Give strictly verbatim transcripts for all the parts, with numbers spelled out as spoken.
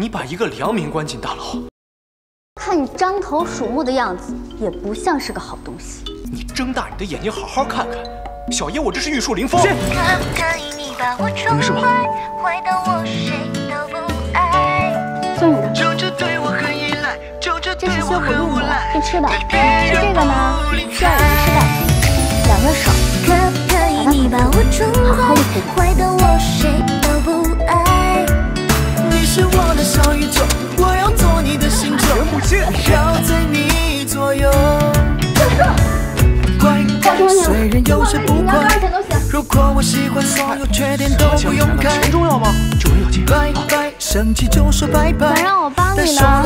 你把一个良民关进大牢，看你张头鼠目的样子，也不像是个好东西。你睁大你的眼睛，好好看看，小爷我这是玉树临风。没事吧？算你的。这是修补用的，可以吃吧？吃这个呢，需要你吃吧。 两个手，好好的补补。坏的我谁都不爱。你是我的小宇宙，我要做你的星球，绕在你左右。乖乖，虽然有些不乖。如果我喜欢所有缺点都不用改。钱重要吗？重要钱。拜拜，生气就说拜拜。能让我帮你吗？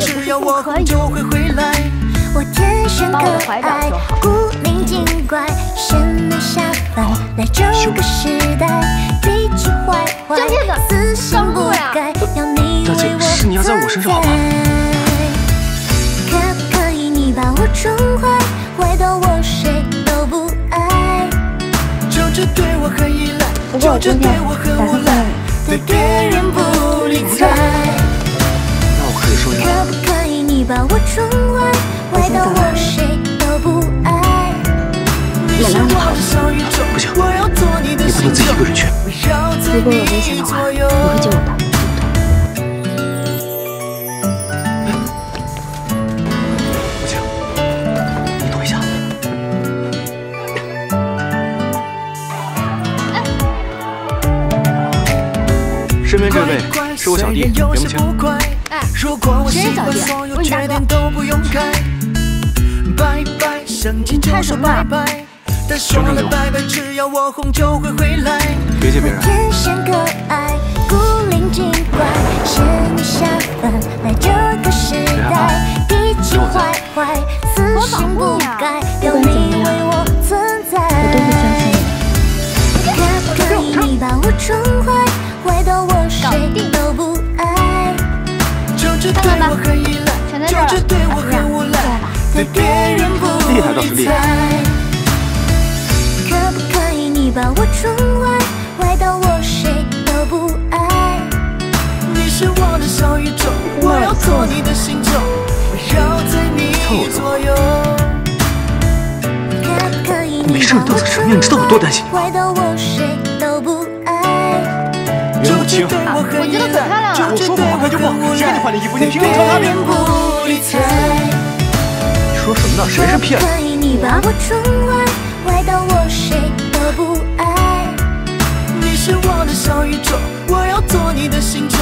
只要我就会回来。我天生可爱，古灵精怪，审美下凡，来这个时代，脾气坏坏，死性不改，要你为我自在。你要在我身上好吗？可不可以你把我宠坏，坏到我谁都不爱？就这对我很依赖，就这对我很无赖，对别人不理睬。那我可以说你可不可以你把我宠坏？ 坏到我谁都不爱。你是我的小宇宙，不行，我要做你的星球。如果有危险的话，你会救我的，对不对？不行，你等一下。身边这位是我小弟杨木清。哎，谁是小弟？我是大哥。 拜拜，生气就说拜拜，但说了拜拜，只要我哄就会回来。别借别人。天生可爱，古灵精怪，审美下凡，来这个时代，脾气坏坏，死性不改，有你为我存在。我都会相信你。可不可以你把我宠坏，坏到我谁都不爱？就这对我很依赖，就这对我很无赖。 对别人不理睬，可不可以你把我宠坏，坏到我谁都不爱？你是我的小宇宙，我要做你的星球，绕在你左右。可不可以你把我宠坏，坏到我谁都不爱？就这对我很依赖，就这对我很无赖，对别人不理睬。 说什么呢？谁是骗子？你把我宠坏，坏到我谁都不爱。你是我的小宇宙，我要做你的星球。